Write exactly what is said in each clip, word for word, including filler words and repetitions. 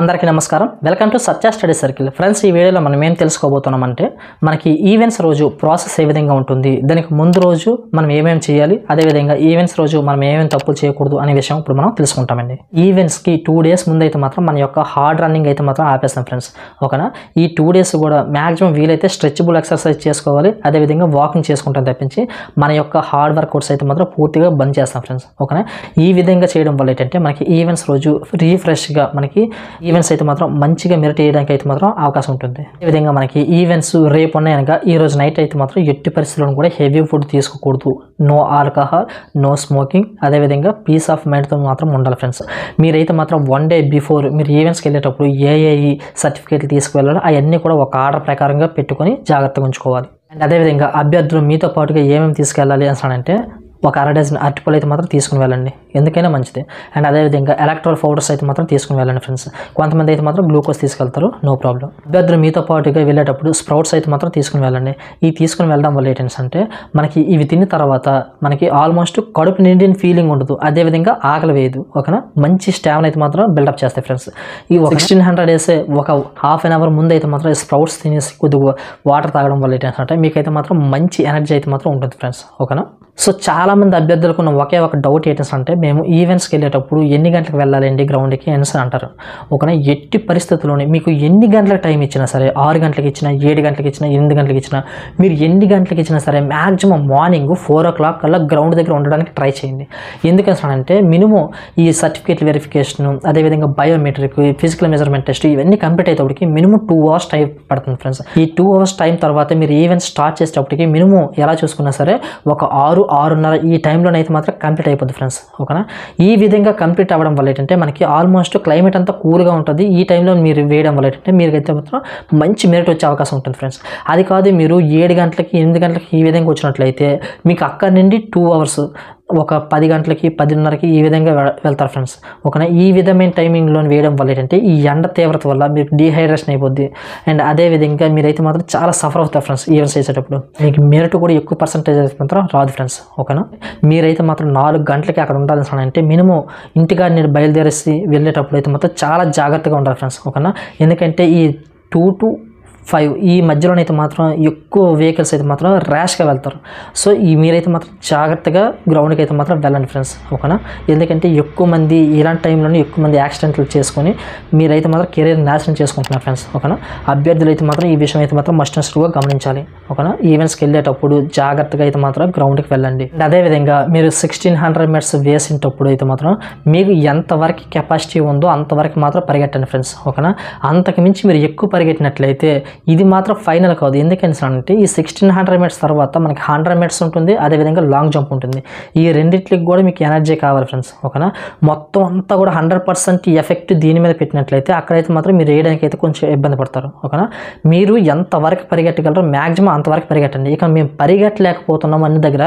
అందరికీ నమస్కారం welcome to Satya study circle friends ఈ వీడియోలో మనం ఏం తెలుసుకోబోతున్నామంటే మనకి ఈవెంట్స్ రోజు ప్రాసెస్ ఏ విధంగా ఉంటుంది దానికి ముందు రోజు మనం ఏమేం చేయాలి అదే విధంగా ఈవెంట్స్ రోజు మనం ఏమేం తప్పులు చేయకూడదు అనే విషయం ఇప్పుడు మనం తెలుసుకుంటామండి ఈవెంట్స్ కి two డేస్ ముందు అయితే మాత్రం మన యొక్క హార్డ్ రన్నింగ్ అయితే మాత్రం ఆపేస్తాం ఫ్రెండ్స్ ఓకేనా ఈ two డేస్ కూడా మాక్సిమం వీలైతే స్ట్రెచబుల్ ఎక్సర్సైజ్ చేసుకోవాలి అదే విధంగా వాకింగ్ చేసుకుంటాం తప్పించి మన యొక్క హార్డ్ వర్కౌట్స్ అయితే మాత్రం పూర్తిగా బంద్ చేస్తాం ఫ్రెండ్స్ ఓకేనా ఈ విధంగా చేయడం వల్ల ఏంటంటే మనకి ఈవెంట్స్ రోజు రిఫ్రెష్ గా మనకి ఈవెంట్స్ అయితే మాత్రం మంచిగా మెరిట్ చేయడానికి అయితే మాత్రం అవకాశం ఉంటుంది ఈ విధంగా మనకి ఈవెంట్స్ రేపు ఉన్నాయి కనుక ఈ రోజు నైట్ అయితే మాత్రం ఎట్టి పరిస్థితుల్లో కూడా హెవీ ఫుడ్ తీసుకోకూడదు నో ఆల్కహాల్ నో స్మోకింగ్ అదేవిధంగా పీస్ ఆఫ్ మైండ్తో మాత్రం ఉండాలి ఫ్రెండ్స్ మీరైతే మాత్రం వన్ డే బిఫోర్ మీరు ఈవెంట్స్కి వెళ్ళేటప్పుడు ఏ ఏ సర్టిఫికేట్లు తీసుకువెళ్ళాలో అవన్నీ కూడా ఒక ఆర్డర్ ప్రకారంగా పెట్టుకొని జాగ్రత్తగా ఉంచుకోవాలి అండ్ అదేవిధంగా అభ్యర్థులు మీతో పాటుగా ఏమేమి తీసుకెళ్ళాలి అంటే ఒక అర డజన్ అరటిపళ్ళు అయితే మాత్రం తీసుకుని వెళ్ళండి ఎందుకైనా మంచిది అండ్ అదేవిధంగా ఎలక్ట్రాల్ పౌడర్స్ అయితే మాత్రం తీసుకుని వెళ్ళండి ఫ్రెండ్స్ కొంతమంది అయితే మాత్రం గ్లూకోజ్ తీసుకెళ్తారు నో ప్రాబ్లం అభ్యర్థులు మీతో పాటుగా వెళ్ళేటప్పుడు స్ప్రౌట్స్ అయితే మాత్రం తీసుకుని వెళ్ళండి ఇవి తీసుకుని వెళ్ళడం వల్ల ఏంటంటే మనకి ఇవి తిన్న తర్వాత మనకి ఆల్మోస్ట్ కడుపు నిండిన ఫీలింగ్ ఉండదు అదేవిధంగా ఆకలి వేయదు ఓకేనా మంచి స్టామినా అయితే మాత్రం బిల్డప్ చేస్తాయి ఫ్రెండ్స్ ఈ సిక్స్టీన్ హండ్రెడ్ వేసే ఒక హాఫ్ అన్ అవర్ ముందు అయితే మాత్రం స్ప్రౌట్స్ తినేసి కొద్దిగా వాటర్ తాగడం వల్ల ఏంటంటే మీకైతే మాత్రం మంచి ఎనర్జీ అయితే మాత్రం ఉంటుంది ఫ్రెండ్స్ ఓకేనా సో చాలామంది అభ్యర్థులకు ఉన్న ఒకే ఒక డౌట్ ఏంటంటే మేము ఈవెంట్స్కి వెళ్ళేటప్పుడు ఎన్ని గంటలకు వెళ్ళాలండి గ్రౌండ్కి అనేసి అంటారు ఓకేనా ఎట్టి పరిస్థితుల్లోనే మీకు ఎన్ని గంటలకు టైం ఇచ్చినా సరే ఆరు గంటలకు ఇచ్చినా ఏడు గంటలకు ఇచ్చినా ఎనిమిది గంటలకు ఇచ్చినా మీరు ఎన్ని గంటలకు ఇచ్చినా సరే maximum morning four o'clock కల్లా గ్రౌండ్ దగ్గర ఉండడానికి ట్రై చేయండి ఎందుకంటే మినిమం ఈ సర్టిఫికేట్ వెరిఫికేషన్ అదేవిధంగా బయోమెట్రిక్ ఫిజికల్ మెజర్మెంట్ టెస్ట్ ఇవన్నీ కంప్లీట్ అయ్యేటప్పటికి మినిమం టూ అవర్స్ టైం పడుతుంది ఫ్రెండ్స్ ఈ టూ అవర్స్ టైం తర్వాత మీరు ఈవెంట్ స్టార్ట్ చేసేటప్పటికి మినిమం ఎలా చూసుకున్నా సరే ఒక ఆరు ఆరున్నర ఈ టైంలోనైతే మాత్రం కంప్లీట్ అయిపోద్ది ఫ్రెండ్స్ ఓకేనా ఈ విధంగా కంప్లీట్ అవ్వడం వల్ల ఏంటంటే మనకి ఆల్మోస్ట్ క్లైమేట్ అంతా కూల్గా ఉంటుంది ఈ టైంలో మీరు వేయడం వల్ల ఏంటంటే మీకైతే మాత్రం మంచి మెరిట్ వచ్చే అవకాశం ఉంటుంది ఫ్రెండ్స్ అది కాదు మీరు ఏడు గంటలకి ఎనిమిది గంటలకి ఈ విధంగా వచ్చినట్లయితే మీకు అక్కడి నుండి టూ అవర్స్ ఒక పది గంటలకి పదిన్నరకి ఈ విధంగా వెళ్తారు ఫ్రెండ్స్ ఓకేనా ఈ విధమైన టైమింగ్లో వేయడం వల్ల ఏంటంటే ఈ ఎండ తీవ్రత వల్ల మీకు డీహైడ్రేషన్ అయిపోద్ది అండ్ అదేవిధంగా మీరైతే మాత్రం చాలా సఫర్ అవుతారు ఫ్రెండ్స్ ఈవెంట్స్ చేసేటప్పుడు మీకు మెరిట్ కూడా ఎక్కువ పర్సంటేజ్ అయితే మాత్రం రాదు ఫ్రెండ్స్ ఓకేనా మీరైతే మాత్రం నాలుగు గంటలకి అక్కడ ఉండాల్సిన అంటే మినిమం ఇంటికాడ నేను బయలుదేరేసి వెళ్ళేటప్పుడు అయితే మాత్రం చాలా జాగ్రత్తగా ఉండాలి ఫ్రెండ్స్ ఓకేనా ఎందుకంటే ఈ టూ టు ఫైవ్ ఈ మధ్యలోనైతే మాత్రం ఎక్కువ వెహికల్స్ అయితే మాత్రం ర్యాష్గా వెళ్తారు సో ఈ మీరైతే మాత్రం జాగ్రత్తగా గ్రౌండ్కి అయితే మాత్రం వెళ్ళండి ఫ్రెండ్స్ ఓకేనా ఎందుకంటే ఎక్కువ మంది ఇలాంటి టైంలోనే ఎక్కువ మంది యాక్సిడెంట్లు చేసుకొని మీరైతే మాత్రం కెరీర్ నాశనం చేసుకుంటున్నారు ఫ్రెండ్స్ ఓకేనా అభ్యర్థులు అయితే మాత్రం ఈ విషయం అయితే మాత్రం మస్ట్ అండ్ షుడ్గా గమనించాలి ఓకేనా ఈవెంట్స్కి వెళ్ళేటప్పుడు జాగ్రత్తగా అయితే మాత్రం గ్రౌండ్కి వెళ్ళండి అండ్ అదేవిధంగా మీరు సిక్స్టీన్ హండ్రెడ్ మీటర్స్ వేసినప్పుడు అయితే మాత్రం మీకు ఎంతవరకు కెపాసిటీ ఉందో అంతవరకు మాత్రం పరిగెట్టండి ఫ్రెండ్స్ ఓకేనా అంతకు మించి మీరు ఎక్కువ పరిగెట్టినట్లయితే ఇది మాత్రం ఫైనల్ కాదు ఎందుకంటే ఈ సిక్స్టీన్ హండ్రెడ్ మీటర్స్ తర్వాత మనకి హండ్రెడ్ మీటర్స్ ఉంటుంది అదేవిధంగా లాంగ్ జంప్ ఉంటుంది ఈ రెండింటికి కూడా మీకు ఎనర్జీ కావాలి ఫ్రెండ్స్ ఓకేనా మొత్తం అంతా కూడా హండ్రెడ్ పర్సెంట్ ఎఫెక్ట్ దీని మీద పెట్టినట్లయితే అక్కడైతే మాత్రం మీరు వేయడానికి అయితే కొంచెం ఇబ్బంది పడతారు ఓకేనా మీరు ఎంతవరకు పరిగెట్టగలరో మ్యాక్సిమం అంతవరకు పరిగెట్టండి ఇక మేము పరిగెట్టలేకపోతున్నాం అన్ని దగ్గర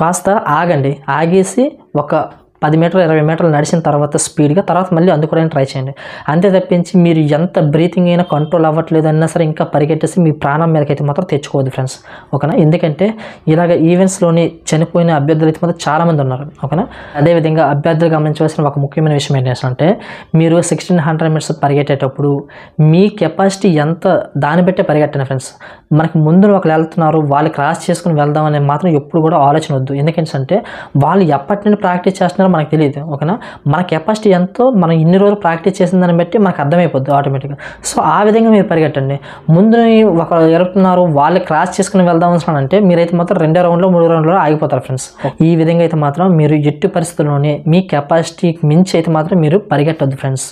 కాస్త ఆగండి ఆగేసి ఒక పది మీటర్లు ఇరవై మీటర్లు నడిచిన తర్వాత స్పీడ్గా తర్వాత మళ్ళీ అందుకోవడానికి ట్రై చేయండి అంతే తప్పించి మీరు ఎంత బ్రీతింగ్ అయినా కంట్రోల్ అవ్వట్లేదు అన్నా సరే ఇంకా పరిగెట్టేసి మీ ప్రాణం మీదకైతే మాత్రం తెచ్చుకోవద్దు ఫ్రెండ్స్ ఓకేనా ఎందుకంటే ఇలాగ ఈవెంట్స్లోని చనిపోయిన అభ్యర్థులు అయితే మాత్రం చాలామంది ఉన్నారు ఓకేనా అదేవిధంగా అభ్యర్థులు గమనించవలసిన ఒక ముఖ్యమైన విషయం ఏంటంటే మీరు సిక్స్టీన్ హండ్రెడ్ మీటర్స్ పరిగెట్టేటప్పుడు మీ కెపాసిటీ ఎంత దాన్ని బట్టే పరిగెట్టండి ఫ్రెండ్స్ మనకు ముందు ఒకరు వెళ్తున్నారు వాళ్ళు క్రాస్ చేసుకుని వెళ్దాం అనేది మాత్రం ఎప్పుడు కూడా ఆలోచన వద్దు ఎందుకంటే వాళ్ళు ఎప్పటి నుండి ప్రాక్టీస్ చేస్తున్నారో మనకు తెలియదు ఓకేనా మన కెపాసిటీ ఎంతో మనం ఇన్ని రోజులు ప్రాక్టీస్ చేసిన దాన్ని బట్టి మనకు అర్థమైపోద్ది ఆటోమేటిక్గా సో ఆ విధంగా మీరు పరిగెట్టండి ముందు ఒకరు ఎరుగుతున్నారు వాళ్ళు క్రాస్ చేసుకుని వెళ్దాం అంటే మీరైతే మాత్రం రెండో రౌండ్లో మూడో రౌండ్లో ఆగిపోతారు ఫ్రెండ్స్ ఈ విధంగా అయితే మాత్రం మీరు ఎట్టి పరిస్థితుల్లోనే మీ కెపాసిటీకి మించి అయితే మాత్రం మీరు పరిగెట్టద్దు ఫ్రెండ్స్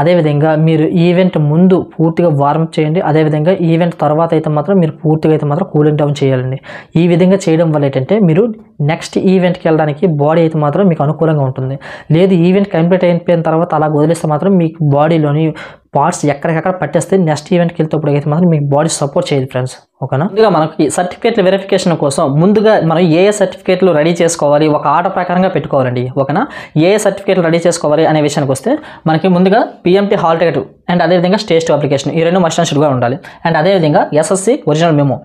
అదేవిధంగా మీరు ఈవెంట్ ముందు పూర్తిగా వార్మప్ చేయండి అదేవిధంగా ఈవెంట్ తర్వాత అయితే మాత్రం మీరు పూర్తిగా అయితే మాత్రం కూలింగ్ డౌన్ చేయాలండి ఈ విధంగా చేయడం వల్ల ఏంటంటే మీరు నెక్స్ట్ ఈవెంట్కి వెళ్ళడానికి బాడీ అయితే మాత్రం మీకు అనుకూలంగా ఉంటుంది లేదు ఈవెంట్ కంప్లీట్ అయిపోయిన తర్వాత అలా వదిలేస్తే మాత్రం మీకు బాడీలోని పార్ట్స్ ఎక్కడికక్కడ పట్టేస్తే నెక్స్ట్ ఈవెంట్కి వెళ్తేప్పుడు అయితే మాత్రం మీకు బాడీ సపోర్ట్ చేయదు ఫ్రెండ్స్, ఓకేనా. ముందుగా మనకి సర్టిఫికేట్ల వెరిఫికేషన్ కోసం ముందుగా మనం ఏ ఏ సర్టిఫికేట్లు రెడీ చేసుకోవాలి, ఒక ఆర్డర్ ప్రకారంగా పెట్టుకోవాలండి, ఓకేనా. ఏ ఏ సర్టిఫికేట్లు రెడీ చేసుకోవాలి అనే విషయానికి వస్తే మనకి ముందుగా పీఎంటీ హాల్ టికెట్ అండ్ అదేవిధంగా స్టేజ్ టూ అప్లికేషన్ ఈ రెండు మస్ట్ అండ్ షుడ్గా ఉండాలి. అండ్ అదేవిధంగా ఎస్ఎస్సి ఒరిజినల్ మెమో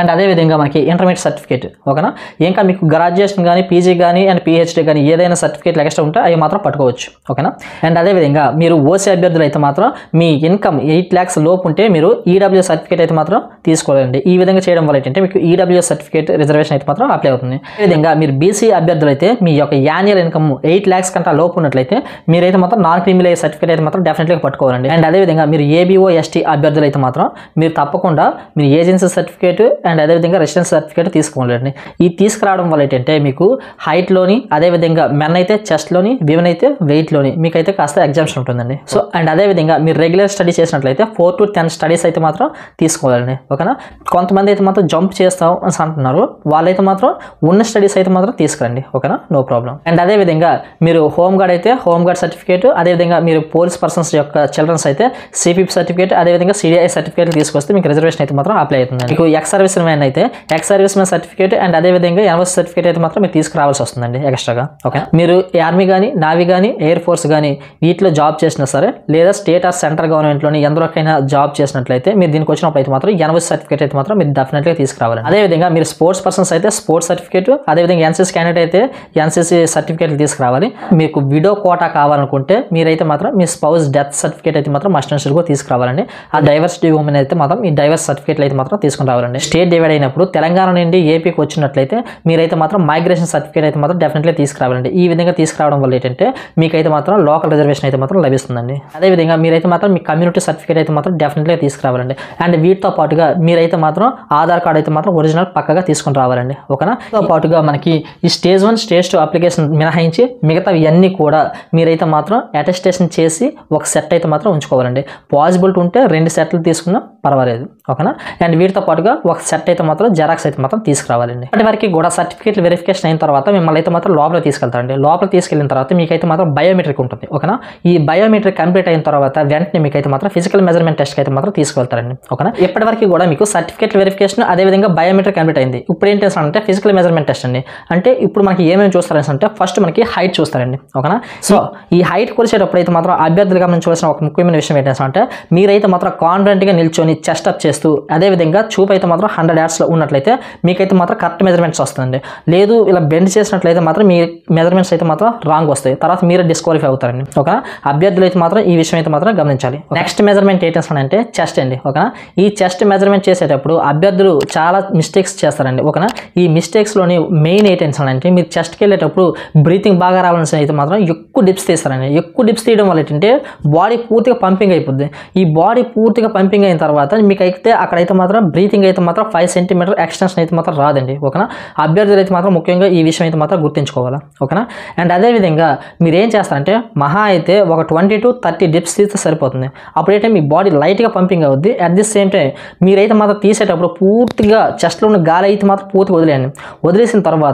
అండ్ అదేవిధంగా మనకి ఇంటర్మీడియట్ సర్టిఫికేట్, ఓకేనా. ఇంకా మీకు గ్రాడ్యుయేషన్ కానీ పీజీ కానీ అండ్ పీహెచ్డీ కానీ ఏదైనా సర్టిఫికేట్లు ఎక్స్ట్రా ఉంటే అవి మాత్రం పట్టుకోవచ్చు, ఓకేనా. అండ్ అదేవిధంగా మీరు ఓసీ అభ్యర్థులు అయితే మాత్రం మీ ఇన్కమ్ ఎయిట్ ల్యాక్స్ లోపు ఉంటే మీరు ఈడబ్ల్యూఎస్ సర్టిఫికేట్ అయితే మాత్రం తీసుకోవాలండి. ఈ విధంగా చేయడం వల్ల ఏంటంటే మీకు ఈడబ్ల్యూఎస్ సర్టిఫికేట్ రిజర్వేషన్ అయితే మాత్రం అప్లై అవుతుంది. అదేవిధంగా మీరు బీసీ అభ్యర్థులు అయితే మీ యొక్క యాన్యువల్ ఇన్కమ్ ఎయిట్ ల్యాక్స్ కంటే లోపు ఉన్నట్లయితే మీరైతే మాత్రం నాన్ క్రిమినల్ అయ్యే సర్టిఫికేట్ అయితే మాత్రం డెఫినెట్గా పట్టుకోవాలండి. అండ్ అదేవిధంగా మీరు ఏబీఓ ఎస్టీ అభ్యర్థులు అయితే మాత్రం మీరు తప్పకుండా మీరు ఏజెన్సీ సర్టిఫికేట్ అండ్ అదేవిధంగా రెసిడెన్స్ సర్టిఫికేట్ తీసుకోవాలండి. ఈ తీసుకురావడం వల్ల ఏంటంటే మీకు హైట్లోని అదేవిధంగా మెన్ అయితే చెస్ట్లోని విమెన్ అయితే వెయిట్లోని మీకైతే కాస్త ఎగ్జామ్షన్ ఉంటుందండి. సో అండ్ అదేవిధంగా మీరు రెగ్యులర్ స్టడీ చేసినట్లయితే ఫోర్ టు టెన్ స్టడీస్ అయితే మాత్రం తీసుకోవాలండి, ఓకేనా. కొంతమంది అయితే మాత్రం జంప్ చేస్తాం అని అంటున్నారు, వాళ్ళైతే మాత్రం ఉన్న స్టడీస్ అయితే మాత్రం తీసుకురండి, ఓకేనా, నో ప్రాబ్లం. అండ్ అదేవిధంగా మీరు హోమ్ గార్డ్ అయితే హోమ్ గార్డ్ సర్టిఫికేట్, అదేవిధంగా మీరు పోలీస్ పర్సన్స్ యొక్క చిల్డ్రన్స్ అయితే సిపిపి సర్టిఫికేట్ అదేవిధంగా సిడిఐ సర్టిఫికేట్ తీసుకొస్తే మీకు రిజర్వేషన్ అయితే మాత్రం అప్లై అవుతుంది. మీకు ఎక్స్ సర్వీస్ మ్యాన్ అయితే ex service man certificate and అదేవిధంగా ఎన్ఎస్ సర్టిఫికేట్ అయితే మాత్రం మీరు తీసుకురావాల్సి వస్తుందండి ఎక్స్ట్రాగా, ఓకే. మీరు ఆర్మీ కానీ నావీ కానీ ఎయిర్ ఫోర్స్ కానీ వీటిలో జాబ్ చేసినా సరే లేదా స్టేట్ ఆర్ సెంట్రల్ గవర్నమెంట్లోని ఎందులోకైనా జాబ్ చేసినట్లయితే మీరు దీనికి వచ్చినప్పుడు అయితే మాత్రం ఎన్ఎస్ సర్టిఫికేట్ అయితే మాత్రం మీరు డెఫినెట్గా తీసుకురావాలి. అదేవిధంగా మీరు స్పోర్ట్స్ పర్సన్స్ అయితే స్పోర్ట్స్ సర్టిఫికేట్ అదేవిధంగా ఎన్సీసీ క్యాండిడేట్ అయితే ఎన్సీసీ సర్టిఫికేట్లు తీసుకురావాలి. మీకు విడో కోటా కావాలనుకుంటే మీరైతే మాత్రం మీ స్పౌస్ డెత్ సర్టిఫికేట్ అయితే మాత్రం మస్ట్ అండ్ షుడ్గా తీసుకురావాలండి. ఆ డైవర్సిటీ ఉమెన్ అయితే మాత్రం ఈ డైవర్స్ సర్టిఫికేట్లు అయితే మాత్రం తీసుకుని రావాలండి. స్టేట్ డివైడ్ అయినప్పుడు తెలంగాణ నుండి ఏపీకి వచ్చినట్లయితే మీరైతే మాత్రం మైగ్రేషన్ సర్టిఫికేట్ అయితే మాత్రం డెఫినెట్లీ తీసుకురావాలండి. ఈ విధంగా తీసుకురావడం వల్ల ఏంటంటే మీకైతే మాత్రం లోకల్ రిజర్వేషన్ అయితే మాత్రం లభిస్తుందండి. అదేవిధంగా మీరైతే మాత్రం మీ కమ్యూనిటీ సర్టిఫికేట్ అయితే మాత్రం డెఫినెట్లీ తీసుకురావాలండి. అండ్ వీటితో పాటుగా మీరైతే మాత్రం ఆధార్ కార్డ్ అయితే మాత్రం ఒరిజినల్ పక్కగా తీసుకుని రావాలండి, ఓకేనా. తో పాటుగా మనకి ఈ stage one stage two application మినహాయించి మిగతా ఇవన్నీ కూడా మీరైతే మాత్రం అటెస్టేషన్ చేసి ఒక సెట్ అయితే మాత్రం ఉంచుకోవాలండి. పాజిబిలిటీ ఉంటే రెండు సెట్లు తీసుకున్నా పర్వాలేదు, ఓకేనా. అండ్ వీటితో పాటుగా ఒక సెట్ అయితే మాత్రం జెరాక్స్ అయితే మాత్రం తీసుకురావాలండి. అంటే వారికి కూడా సర్టిఫికేట్ వెరిఫికేషన్ అయిన తర్వాత మిమ్మల్ని అయితే మాత్రం లోపల తీసుకెళ్తారండి. లోపల తీసుకెళ్ళిన తర్వాత మీకైతే మాత్రం బయోమెట్రిక్ ఉంటుంది, ఓకేనా. ఈ బయోమెట్రిక్ కంప్లీట్ అయిన తర్వాత వెంటనే మీకైతే మాత్రం ఫిజికల్ మెజర్మెంట్ టెస్ట్కి అయితే మాత్రం తీసుకెళ్తారండి, ఓకేనా. ఇప్పటివరకు కూడా మీకు సర్టిఫికేట్ వెరిఫికేషన్ అదేవిధంగా బయోమెట్రిక్ కంప్లీట్ అయింది. ఇప్పుడు ఏంటి అంటే ఫిజికల్ మెజర్మెంట్ టెస్ట్ అండి. అంటే ఇప్పుడు మనకి ఏమేమి చూస్తారని అంటే ఫస్ట్ మనకి హైట్ చూస్తారండి, ఓకేనా. సో ఈ హైట్ కొలిసేటప్పుడు అయితే మాత్రం అభ్యర్థులు గమనించవలసిన ఒక ముఖ్యమైన విషయం ఏంటంటే అంటే మీరైతే మాత్రం కాన్ఫిడెంట్గా నిల్చొని చెస్ట్ అప్ చేస్తూ అదేవిధంగా చూపు అయితే మాత్రం హండ్రెడ్ యార్డ్స్లో ఉన్నట్లయితే మీకైతే మాత్రం కరెక్ట్ మెజర్మెంట్స్ వస్తుందండి. లేదు ఇలా బెండ్ చేసినట్లయితే మాత్రం మీ మెజర్మెంట్స్ అయితే మాత్రం రాంగ్ వస్తాయి, తర్వాత మీరే డిస్క్వాలిఫై అవుతారండి, ఓకేనా. అభ్యర్థులు అయితే మాత్రం ఈ విషయం అయితే మాత్రం గమనించాలి. నెక్స్ట్ మెజర్మెంట్ ఏంటంటే అంటే చెస్ట్ అండి, ఓకేనా. ఈ చెస్ట్ మెజర్మెంట్ చేసేటప్పుడు అభ్యర్థులు చాలా మిస్టేక్స్ చేస్తారండి, ఓకేనా. ఈ మిస్టేక్స్లోని మెయిన్ ఏంటంటే అంటే మీరు చెస్ట్కి వెళ్ళేటప్పుడు బ్రీతింగ్ బాగా రావాల్సిన అయితే మాత్రం ఎక్కువ డిప్స్ తీస్తారండి. ఎక్కువ డిప్స్ తీయడం వల్ల ఏంటంటే బాడీ పూర్తిగా పంపింగ్ అయిపోద్ది. ఈ బాడీ పూర్తిగా పంపింగ్ అయిన తర్వాత మీకైతే అక్కడైతే మాత్రం బ్రీతింగ్ అయితే మాత్రం ఫైవ్ సెంటీమీటర్ ఎక్స్టెన్షన్ అయితే మాత్రం రాదండి, ఓకేనా. అభ్యర్థులు అయితే మాత్రం ముఖ్యంగా ఈ విషయం అయితే మాత్రం గుర్తుంచుకోవాలా, ఓకేనా. అండ్ అదేవిధంగా మీరు ఏం చేస్తారంటే మహా అయితే ఒక ట్వంటీ టు థర్టీ డిప్స్ తీస్తే సరిపోతుంది. అప్పుడైతే మీ బాడీ లైట్గా పంపింగ్ అవుద్ది. అట్ ది సేమ్ టైం మీరైతే మాత్రం తీసేటప్పుడు పూర్తిగా చెస్ట్లో ఉన్న గాలి అయితే మాత్రం పూర్తిగా వదిలేయండి. వదిలేసిన తర్వాత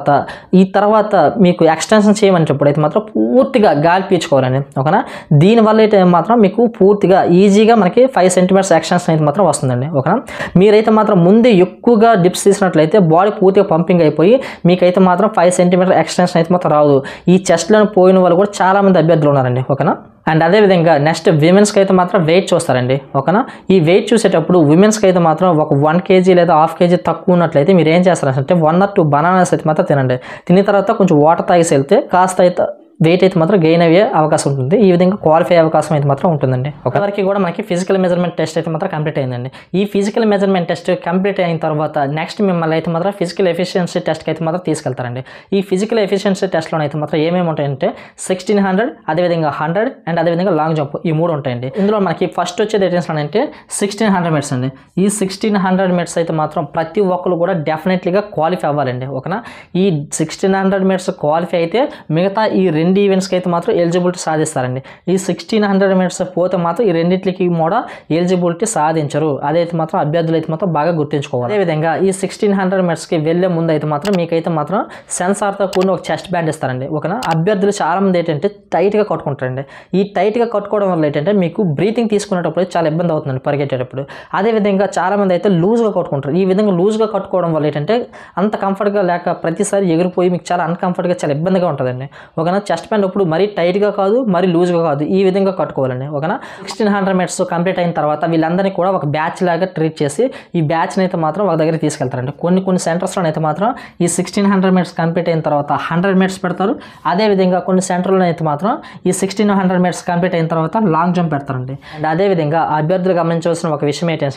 ఈ తర్వాత మీకు ఎక్స్టెన్షన్ చేయమనేటప్పుడు అయితే మాత్రం పూర్తిగా గాలి పీల్చుకోవాలండి, ఓకేనా. దీనివల్ల అయితే మాత్రం మీకు పూర్తిగా ఈజీగా మనకి ఫైవ్ సెంటీమీటర్స్ ఎక్స్టెన్షన్ అయితే మాత్రం వస్తుందండి, ఓకేనా. మీరైతే మాత్రం ముందే ఎక్కువగా డిప్స్ తీసినట్లయితే బాడీ పూర్తిగా పంపింగ్ అయిపోయి మీకైతే మాత్రం ఫైవ్ సెంటీమీటర్ ఎక్స్టెన్షన్ అయితే మాత్రం రాదు. ఈ చెస్ట్లో పోయిన వాళ్ళు కూడా చాలామంది అభ్యర్థులు ఉన్నారండి, ఓకేనా. అండ్ అదేవిధంగా నెక్స్ట్ విమెన్స్కి అయితే మాత్రం వెయిట్ చూస్తారండి, ఓకేనా. ఈ వెయిట్ చూసేటప్పుడు ఉమెన్స్కి అయితే మాత్రం ఒక వన్ కేజీ లేదా హాఫ్ కేజీ తక్కువ ఉన్నట్లయితే మీరు ఏం చేస్తారంటే వన్ ఆర్ టూ బనానాస్ అయితే మాత్రం తినండి. తిన్న తర్వాత కొంచెం వాటర్ తాగేసి వెళ్తే కాస్త అయితే వెయిట్ అయితే మాత్రం గెయిన్ అయ్యే అవకాశం ఉంటుంది. ఈ విధంగా క్వాలిఫై అయ్యే అవకాశం అయితే మాత్రం ఉంటుందండి. ఒకరికి కూడా మనకి ఫిజికల్ మెజర్మెంట్ టెస్ట్ అయితే మాత్రం కంప్లీట్ అయిందండి. ఈ ఫిజికల్ మెజర్మెంట్ టెస్ట్ కంప్లీట్ అయిన తర్వాత నెక్స్ట్ మిమ్మల్ని అయితే మాత్రం ఫిజికల్ ఎఫిషియన్సీ టెస్ట్కి అయితే మాత్రం తీసుకెళ్తారండి. ఈ ఫిజికల్ ఎఫిషియన్సీ టెస్ట్లో అయితే మాత్రం ఏమేమి ఉంటాయంటే సిక్స్టీన్ హండ్రెడ్ అదేవిధంగా హండ్రెడ్ అండ్ అదేవిధంగా లాంగ్ జంప్ ఈ మూడు ఉంటాయండి. ఇందులో మనకి ఫస్ట్ వచ్చేది ఏంటంటే అంటే సిక్స్టీన్ హండ్రెడ్ మీటర్స్ అండి. ఈ సిక్స్టీన్ హండ్రెడ్ మీటర్స్ అయితే మాత్రం ప్రతి ఒక్కరు కూడా డెఫినెట్లీగా క్వాలిఫై అవ్వాలండి, ఓకేనా. ఈ సిక్స్టీన్ హండ్రెడ్ మీటర్స్ క్వాలిఫై అయితే మిగతా ఈ రెండు రెండు ఈవెంట్స్ కి అయితే మాత్రం ఎలిజిబిలిటీ సాధిస్తారండి. ఈ सोलह सौ మీటర్స్ పోతే మాత్రం ఈ రెండిట్లకి కూడా ఎలిజిబిలిటీ సాధించరు. అదైతే మాత్రం అభ్యర్థులు అయితే మాత్రం బాగా గుర్తుంచుకోవాలి. అదే విధంగా ఈ सोलह सौ మీటర్స్ కి వెళ్ళే ముందు అయితే మాత్రం మీకైతే మాత్రం సెన్సార్ తో కూడిన ఒక చెస్ట్ బ్యాండ్ ఇస్తారండి. ఓకేనా, అభ్యర్థులు చాలా మంది ఏంటంటే టైట్ గా కట్టుకుంటారండి. ఈ టైట్ గా కట్టుకోవడం వల్ల ఏంటంటే మీకు బ్రీతింగ్ తీసుకునేటప్పుడు చాలా ఇబ్బంది అవుతుందండి పరిగెట్టేటప్పుడు. అదే విధంగా చాలా మంది అయితే లూజ్ గా కట్టుకుంటారు. ఈ విధంగా లూజ్ గా కట్టుకోవడం వల్ల ఏంటంటే అంత కంఫర్ట్ గా లేక ప్రతిసారి ఎగిరిపోయి మీకు చాలా అన్కంఫర్ట్ గా చాలా ఇబ్బందిగా ఉంటదండి. ఓకేనా, చెస్ట్ బ్యాండ్ ఇప్పుడు మరీ టైట్ గా కాదు మరీ లూజ్ గా కాదు, ఈ విధంగా కట్టుకోవాలండి. ఓకేనా, सोलह सौ మీటర్స్ కంప్లీట్ అయిన తర్వాత వీళ్ళందరినీ కూడా ఒక బ్యాచ్ లాగా ట్రీట్ చేసి ఈ బ్యాచ్ ని అయితే మాత్రం ఒక దగ్గర తీసుకెళ్తారండి. కొన్ని కొన్ని సెంటర్స్ లో అయితే మాత్రం ఈ सोलह सौ మీటర్స్ కంప్లీట్ అయిన తర్వాత हंड्रेड మీటర్స్ పెడతారు. అదే విధంగా కొన్ని సెంటర్లో అయితే మాత్రం ఈ सोलह सौ మీటర్స్ కంప్లీట్ అయిన తర్వాత లాంగ్ జంప్ పెడతారండి. అండ్ అదే విధంగా అభ్యర్థులు గమనించవలసిన ఒక విషయం ఏంటంటే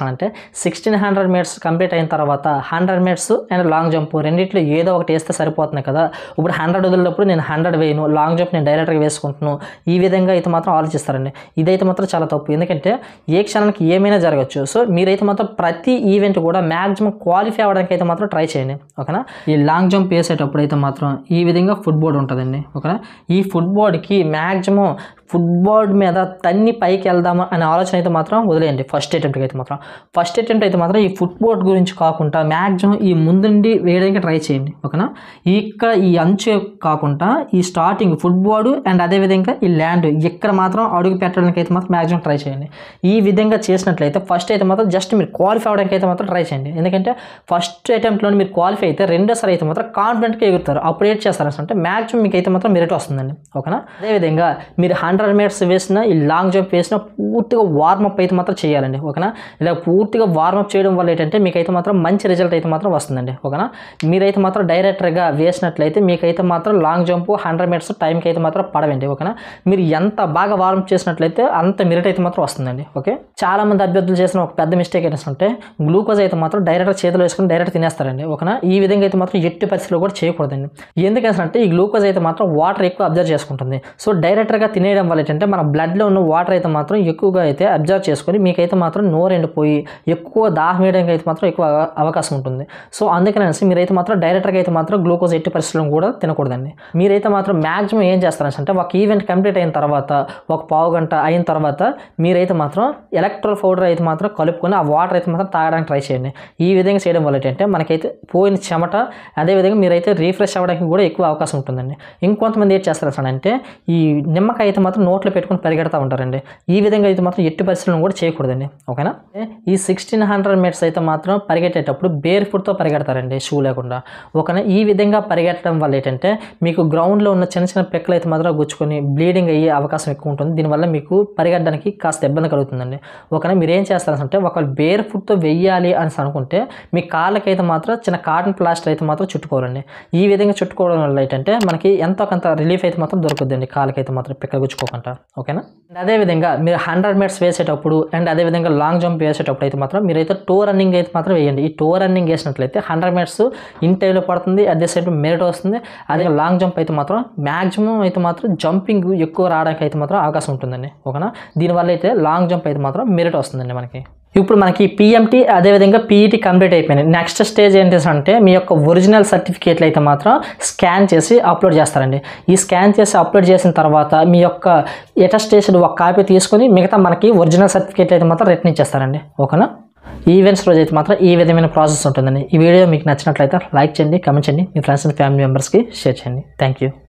सोलह सौ మీటర్స్ కంప్లీట్ అయిన తర్వాత hundred metres and long jump రెండిట్లో ఏదో ఒకటి వేస్తే సరిపోతుంది కదా. ఇప్పుడు हंड्रेड వదిలినప్పుడు నేను हंड्रेड వేయను, లాంగ్ జంప్ నేను డైరెక్ట్గా వేసుకుంటున్నాను, ఈ విధంగా అయితే మాత్రం ఆలోచిస్తారండి. ఇదైతే మాత్రం చాలా తప్పు, ఎందుకంటే ఏ క్షణానికి ఏమైనా జరగచ్చు. సో మీరైతే మాత్రం ప్రతి ఈవెంట్ కూడా మ్యాక్సిమం క్వాలిఫై అవ్వడానికి అయితే మాత్రం ట్రై చేయండి. ఓకేనా, ఈ లాంగ్ జంప్ వేసేటప్పుడు అయితే మాత్రం ఈ విధంగా ఫుట్బోర్డ్ ఉంటుందండి. ఓకేనా, ఈ ఫుట్బోర్డ్కి మ్యాక్సిమం ఫుట్బాల్ మీద తన్ని పైకి వెళ్దామా అనే ఆలోచన అయితే మాత్రం వదిలేయండి. ఫస్ట్ అటెంప్ట్కి అయితే మాత్రం ఫస్ట్ అటెంప్ట్ అయితే మాత్రం ఈ ఫుట్బాల్ గురించి కాకుండా మ్యాక్సిమం ఈ ముందుండి వేయడానికి ట్రై చేయండి. ఓకేనా, ఇక్కడ ఈ అంచు కాకుండా ఈ స్టార్టింగ్ ఫుట్బాల్ అండ్ అదేవిధంగా ఈ ల్యాండ్ ఇక్కడ మాత్రం అడుగు పెట్టడానికి అయితే మాత్రం మ్యాక్సిమం ట్రై చేయండి. ఈ విధంగా చేసినట్లయితే ఫస్ట్ అయితే మాత్రం జస్ట్ మీరు క్వాలిఫై అవ్వడానికి అయితే మాత్రం ట్రై చేయండి. ఎందుకంటే ఫస్ట్ అటెంప్ట్లో మీరు క్వాలిఫై అయితే రెండోసారి అయితే మాత్రం కాన్ఫిడెంట్గా ఎగురుతారు. అప్పుడు ఏం చేస్తారంటే మ్యాక్సిమం మీకు అయితే మాత్రం మెరిట్ వస్తుందండి. ఓకేనా, అదేవిధంగా మీరు హండ్రెడ్ హండ్రెడ్ మీటర్స్ వేసిన ఈ లాంగ్ జంప్ వేసిన పూర్తిగా వార్మప్ అయితే మాత్రం చేయాలండి. ఓకేనా, ఇలా పూర్తిగా వార్మప్ చేయడం వల్ల ఏంటంటే మీకైతే మాత్రం మంచి రిజల్ట్ అయితే మాత్రం వస్తుందండి. ఓకేనా, మీరైతే మాత్రం డైరెక్టర్గా వేసినట్లయితే మీకైతే మాత్రం లాంగ్ జంప్ హండ్రెడ్ మీటర్స్ టైంకి అయితే మాత్రం పడవండి. ఓకేనా, మీరు ఎంత బాగా వార్మప్ చేసినట్లయితే అంత మెరిట్ అయితే మాత్రం వస్తుందండి. ఓకే, చాలామంది అభ్యర్థులు చేసిన ఒక పెద్ద మిస్టేక్ ఏంటంటే గ్లూకోజ్ అయితే మాత్రం డైరెక్టర్ చేతిలో వేసుకుని డైరెక్ట్ తినేస్తారండి. ఓకేనా, ఈ విధంగా అయితే మాత్రం ఎట్టి పరిస్థితిలో కూడా చేయకూడదండి. ఎందుకంటే ఈ గ్లూకోజ్ అయితే మాత్రం వాటర్ ఎక్కువ అబ్జర్వ్ చేసుకుంటుంది. సో డైరెక్టర్గా తినేయడం ఏంటంటే మన బ్లడ్లో ఉన్న వాటర్ అయితే మాత్రం ఎక్కువగా అయితే అబ్జర్వ్ చేసుకొని మీకైతే మాత్రం నోరు ఎండిపోయి ఎక్కువ దాహం వేయడానికి అయితే మాత్రం ఎక్కువ అవకాశం ఉంటుంది. సో అందుకనేసి మీరైతే మాత్రం డైరెక్ట్గా అయితే మాత్రం గ్లూకోజ్ ఎట్టి పరిస్థితుల్లో కూడా తినకూడదండి. మీరైతే మాత్రం మ్యాక్సిమం ఏం చేస్తారంటే ఒక ఈవెంట్ కంప్లీట్ అయిన తర్వాత ఒక పావు గంట అయిన తర్వాత మీరైతే మాత్రం ఎలక్ట్రోల్ పౌడర్ అయితే మాత్రం కలుపుకొని ఆ వాటర్ అయితే మాత్రం తాగడానికి ట్రై చేయండి. ఈ విధంగా చేయడం వల్ల ఏంటంటే మనకైతే పోయిన చెమట అదేవిధంగా మీరైతే రీఫ్రెష్ అవ్వడానికి కూడా ఎక్కువ అవకాశం ఉంటుందండి. ఇంకొంతమంది ఏం చేస్తారంటే ఈ నిమ్మకాయ అయితే మాత్రం నోట్లో పెట్టుకుని పరిగెడతా ఉంటారండి. ఈ విధంగా అయితే మాత్రం ఎట్టి పరిస్థితులను కూడా చేయకూడదండి. ఓకేనా, ఈ సిక్స్టీన్ హండ్రెడ్ మీటర్స్ అయితే మాత్రం పరిగెట్టేటప్పుడు బేర్ ఫుట్తో పరిగెడతారండి, షూ లేకుండా. ఓకేనా, ఈ విధంగా పరిగెట్టడం వల్ల ఏంటంటే మీకు గ్రౌండ్లో ఉన్న చిన్న చిన్న పెక్కలు అయితే మాత్రం గుచ్చుకొని బ్లీడింగ్ అయ్యే అవకాశం ఎక్కువ ఉంటుంది. దీనివల్ల మీకు పరిగెట్టడానికి కాస్త ఇబ్బంది కలుగుతుందండి. ఓకేనా, మీరు ఏం చేస్తారంటే ఒకవేళ బేర్ ఫుట్తో వెయ్యాలి అని అనుకుంటే మీ కాళ్ళకైతే మాత్రం చిన్న కాటన్ ప్లాస్టర్ అయితే మాత్రం చుట్టుకోవాలండి. ఈ విధంగా చుట్టుకోవడం వల్ల ఏంటంటే మనకి ఎంతో కొంత రిలీఫ్ అయితే మాత్రం దొరుకుతుందండి, కాళ్ళకైతే మాత్రం పెక్కలు గుచ్చుకోవాలి. ఓకేనా, అండ్ అదేవిధంగా మీరు హండ్రెడ్ మీటర్స్ వేసేటప్పుడు అండ్ అదేవిధంగా లాంగ్ జంప్ వేసేటప్పుడు అయితే మాత్రం మీరైతే టో రన్నింగ్ అయితే మాత్రం వేయండి. ఈ టో రన్నింగ్ వేసినట్లయితే హండ్రెడ్ మీటర్స్ ఇన్ టైంలో పడుతుంది, at the same time merit వస్తుంది. అదే లాంగ్ జంప్ అయితే మాత్రం మ్యాక్సిమం అయితే మాత్రం జంపింగ్ ఎక్కువ రావడానికి అయితే మాత్రం అవకాశం ఉంటుందండి. ఓకేనా, దీనివల్ల అయితే లాంగ్ జంప్ అయితే మాత్రం మెరిట్ వస్తుందండి మనకి. ఇప్పుడు మనకి పీఎంటీ అదేవిధంగా పీఈటీ కంప్లీట్ అయిపోయింది. నెక్స్ట్ స్టేజ్ ఏంటంటే మీ యొక్క ఒరిజినల్ సర్టిఫికేట్లు అయితే మాత్రం స్కాన్ చేసి అప్లోడ్ చేస్తారండి. ఈ స్కాన్ చేసి అప్లోడ్ చేసిన తర్వాత మీ యొక్క అటెస్టేషన్ ఒక కాపీ తీసుకుని మిగతా మనకి ఒరిజినల్ సర్టిఫికేట్లు అయితే మాత్రం రిటర్న్ ఇచ్చేస్తారండి. ఓకేనా, ఈవెంట్స్ రోజు అయితే మాత్రం ఈ విధమైన ప్రాసెస్ ఉంటుందండి. ఈ వీడియో మీకు నచ్చినట్లయితే లైక్ చేయండి, కమెంట్ చేయండి, మీ ఫ్రెండ్స్ అండ్ ఫ్యామిలీ మెంబర్స్కి షేర్ చేయండి. Thank you.